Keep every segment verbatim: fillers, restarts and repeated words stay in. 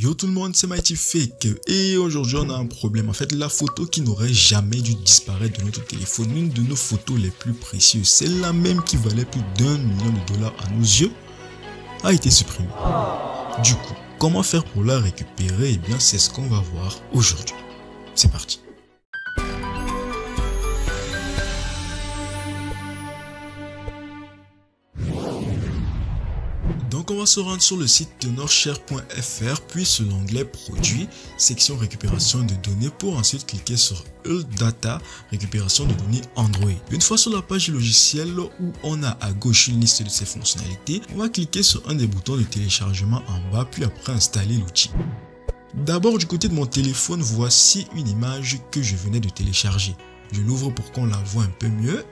Yo tout le monde, c'est Mighty Fake et aujourd'hui on a un problème. En fait, la photo qui n'aurait jamais dû disparaître de notre téléphone, une de nos photos les plus précieuses, celle là même qui valait plus d'un million de dollars à nos yeux, a été supprimée. Du coup, comment faire pour la récupérer? Eh bien, c'est ce qu'on va voir aujourd'hui. C'est parti. Donc on va se rendre sur le site tenorshare point F R puis sur l'onglet produits, section récupération de données pour ensuite cliquer sur U Data, récupération de données Android. Une fois sur la page du logiciel où on a à gauche une liste de ses fonctionnalités, on va cliquer sur un des boutons de téléchargement en bas puis après installer l'outil. D'abord du côté de mon téléphone, voici une image que je venais de télécharger. Je l'ouvre pour qu'on la voit un peu mieux.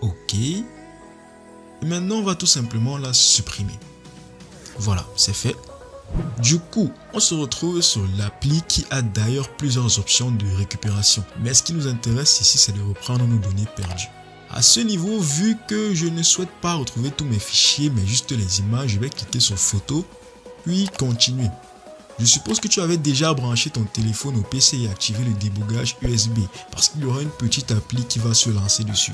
Ok. Et maintenant on va tout simplement la supprimer. Voilà, c'est fait. Du coup, on se retrouve sur l'appli qui a d'ailleurs plusieurs options de récupération. Mais ce qui nous intéresse ici, c'est de reprendre nos données perdues. À ce niveau, vu que je ne souhaite pas retrouver tous mes fichiers, mais juste les images, je vais cliquer sur photo, puis continuer. Je suppose que tu avais déjà branché ton téléphone au P C et activé le débogage U S B, parce qu'il y aura une petite appli qui va se lancer dessus.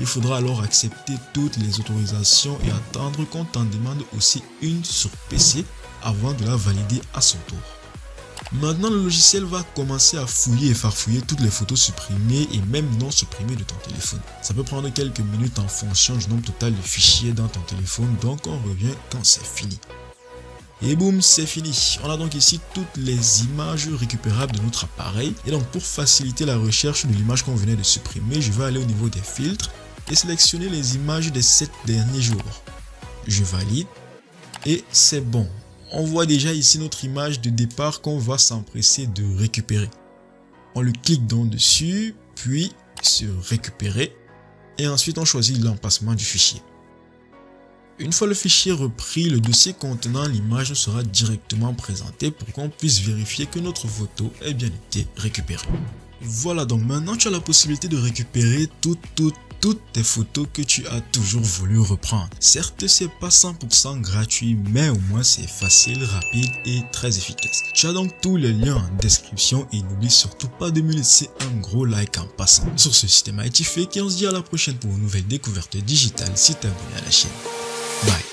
Il faudra alors accepter toutes les autorisations et attendre qu'on t'en demande aussi une sur P C avant de la valider à son tour. Maintenant, le logiciel va commencer à fouiller et farfouiller toutes les photos supprimées et même non supprimées de ton téléphone. Ça peut prendre quelques minutes en fonction du nombre total de fichiers dans ton téléphone, donc on revient quand c'est fini. Et boum, c'est fini. On a donc ici toutes les images récupérables de notre appareil. Et donc pour faciliter la recherche de l'image qu'on venait de supprimer, je vais aller au niveau des filtres et sélectionner les images des sept derniers jours. Je valide et c'est bon. On voit déjà ici notre image de départ qu'on va s'empresser de récupérer. On le clique donc dessus, puis se récupérer et ensuite on choisit l'emplacement du fichier. Une fois le fichier repris, le dossier contenant l'image nous sera directement présenté pour qu'on puisse vérifier que notre photo ait bien été récupérée. Voilà, donc maintenant tu as la possibilité de récupérer toutes, toutes, toutes tes photos que tu as toujours voulu reprendre. Certes, c'est pas cent pour cent gratuit, mais au moins c'est facile, rapide et très efficace. Tu as donc tous les liens en description et n'oublie surtout pas de me laisser un gros like en passant. Sur ce, c'était Mighty Fake et on se dit à la prochaine pour une nouvelle découverte digitale si t'es abonné à la chaîne. Bye.